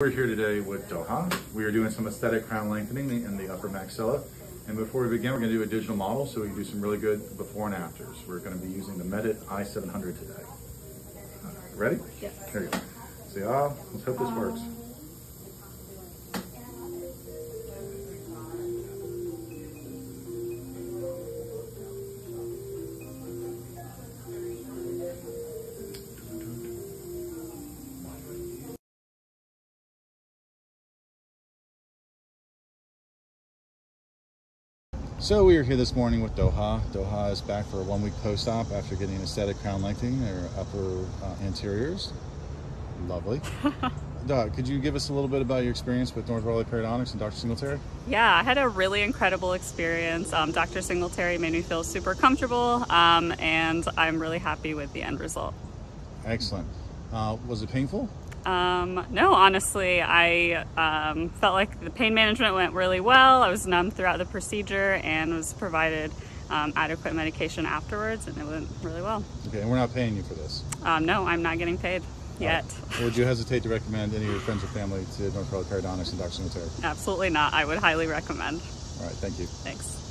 We're here today with Doha. We are doing some aesthetic crown lengthening in the upper maxilla. And before we begin, we're going to do a digital model so we can do some really good before and afters. We're going to be using the Medit i700 today. Ready? Yes. Here you go. Say ah. Let's hope this works. So we are here this morning with Doha. Doha is back for a one-week post-op after getting aesthetic crown lengthening, their upper anteriors. Lovely. Doha, could you give us a little bit about your experience with North Raleigh Periodontics and Dr. Singletary? Yeah, I had a really incredible experience. Dr. Singletary made me feel super comfortable and I'm really happy with the end result. Excellent. Was it painful? No, honestly, I felt like the pain management went really well. I was numb throughout the procedure and was provided adequate medication afterwards, and it went really well. Okay, and we're not paying you for this? No, I'm not getting paid yet. Right. Would you hesitate to recommend any of your friends or family to North Raleigh Periodontics and Dr. Singletary? Absolutely not. I would highly recommend. All right, thank you. Thanks.